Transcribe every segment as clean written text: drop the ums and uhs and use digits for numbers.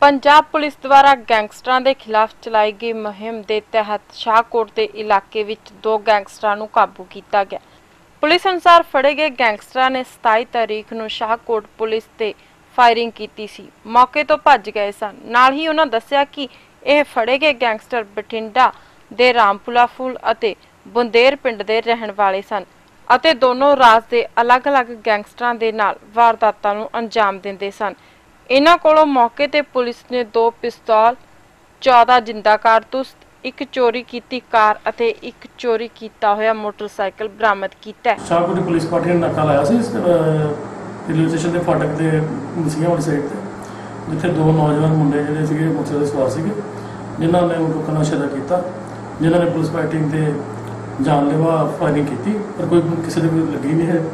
Punjab police द्वारा गैंगस्टरां दे खिलाफ चलाई गई मुहिम के तहत शाहकोट के इलाके विच दो गैंगस्टरां नूं काबू किया गया। पुलिस अनुसार फड़े गए गैंगस्टरां ने 27 तारीख नूं शाहकोट पुलिस ते फायरिंग की सी। मौके तो भज गए सन। नाल ही उन्हां दस्सिया कि यह फड़े गए गैंगस्टर बठिंडा दे रामपुला फूल अते बुंदेर पिंड दे रहण वाले सन अते दोनों राज दे अलग अलग गैंगस्टरां दे नाल वारदातां नूं अंजाम दिंदे सन। इन्हां कोलों मौके ते पुलिस ने 2 पिस्तौल, 14 जिंदा कारतूस, 1 चोरी कीती कार अते 1 चोरी कीता होया मोटरसाइकिल बरामद कीता है। शाहकोट पुलिस पार्टी ने नाका लाया सी इस रेलवे स्टेशन के फाटक के मसीह वाली साइड से, जिथे 2 नौजवान मुंडे जिहड़े सीगे मोटरसाइकिल दे सवार सीगे, जिन्हां ने रोकना शरा कीता, जिन्हां ने पुलिस पार्टी ते जानलेवा फायरिंग कीती पर कोई किसी दे कोई लगी नहीं है।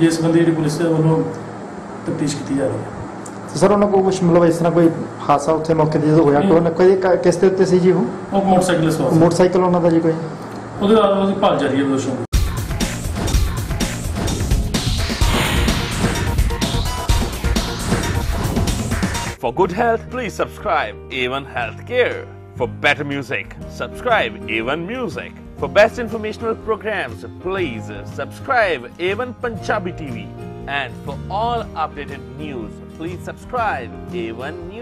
जिस संबंधी जिहड़ी पुलिस वालों तफ्तीश की जा रही है। सर उन्होंने कुछ मतलब इस तरह कोई हादसा उत्थे मौके ते जो होया कोई किस ते उत्ते सी जी हो मोटरसाइकिल उन्होंने जी कोई ओदे आदमी भाल जा रही है दोस्तों। For good health please subscribe Aone Health Care. For better music subscribe Aone Music. For best informational programs please subscribe Aone Punjabi TV. And for all updated news, please subscribe Aone News.